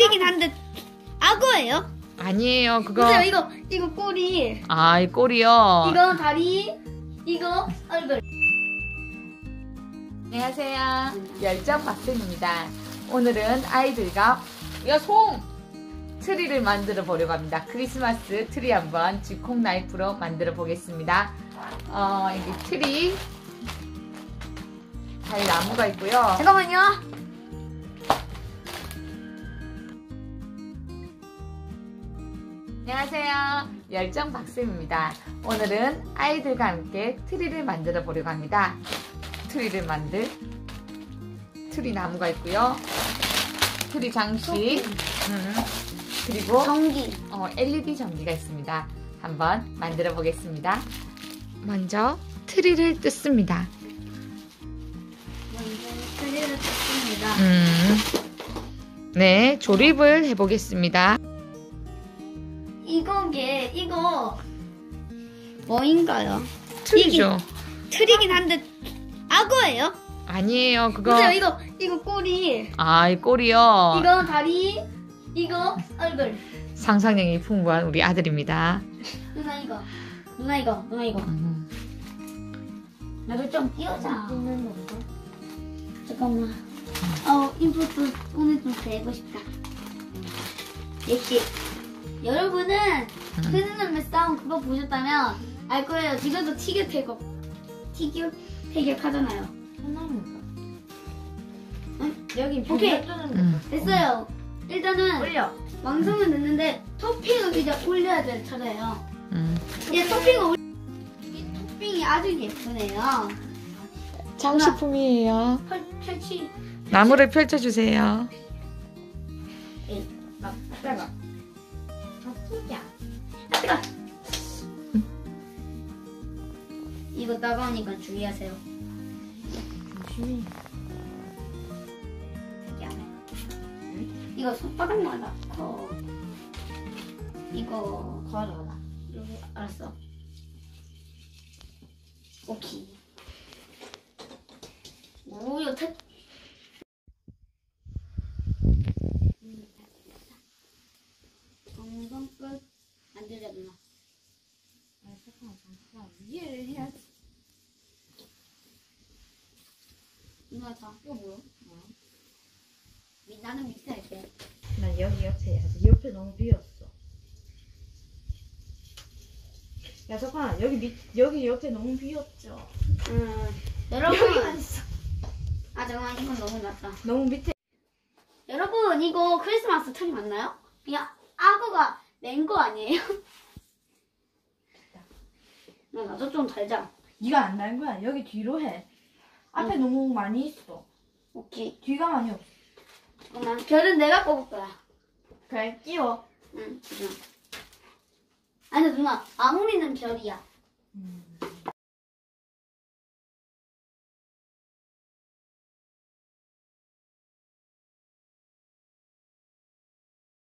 띠긴 한데 악어예요? 아니에요 그거. 보세요 이거 꼬리. 아, 이 꼬리요. 이거 다리. 이거 얼굴. 안녕하세요. 열정 박쌤입니다. 오늘은 아이들과 야송 트리를 만들어 보려고 합니다. 크리스마스 트리 한번 즉콩 나이프로 만들어 보겠습니다. 여기 트리 잘 나무가 있고요. 잠깐만요. 안녕하세요. 열정 박쌤입니다. 오늘은 아이들과 함께 트리를 만들어 보려고 합니다. 트리를 만들 트리 나무가 있고요. 트리 장식 그리고 전기 LED 전기가 있습니다. 한번 만들어 보겠습니다. 먼저 트리를 뜯습니다. 네, 조립을 해보겠습니다. 이거 뭐인가요? 트리죠. 트리긴 한데 악어예요? 아니에요 그거. 보세요 이거 꼬리. 아, 이 꼬리요. 이거 다리. 이거 얼굴. 상상력이 풍부한 우리 아들입니다. 누나 이거. 나도 좀 끼우자. 잠깐만. 인풋도 오늘 좀 되고 싶다. 역시. 여러분은 흐느놈의 싸움 그거 보셨다면 알 거예요. 지금도 티격 태격 하잖아요. 응? 여기 오케이 됐어요. 일단은 올려. 왕성은 됐는데 토핑을 그냥 올려야 될 차례예요. 이제 토핑을 올려. 이 토핑이 아주 예쁘네요. 장식품이에요. 펼치. 나무를 펼쳐주세요. 에이, 막 빼봐. 이거 따가우니까 주의하세요. 조심해. 이거 손바닥만 놔둬. 이거 걸어라. 알았어. 오케이. 오, 이거 다. 정성껏 만들었나? 잠깐만. 위에를 해야지. 누나 다 이거 뭐야? 나는 밑에 할게. 난 여기 옆에 해야지. 옆에 너무 비었어. 야 잠깐 여기 옆에 너무 비었죠. 여러분. 아 잠깐만 이건 너무 낮다. 너무 밑에. 여러분 이거 크리스마스 트리 맞나요? 그냥 악어가 낸 거 아니에요? 나 나도 좀 달자. 네가 안 달 거야. 여기 뒤로 해. 앞에 너무 많이 있어. 오케이. 뒤가 많이 없어. 잠깐만. 별은 내가 뽑을 거야. 그래, 끼워. 응. 아니 누나, 아무리는 별이야.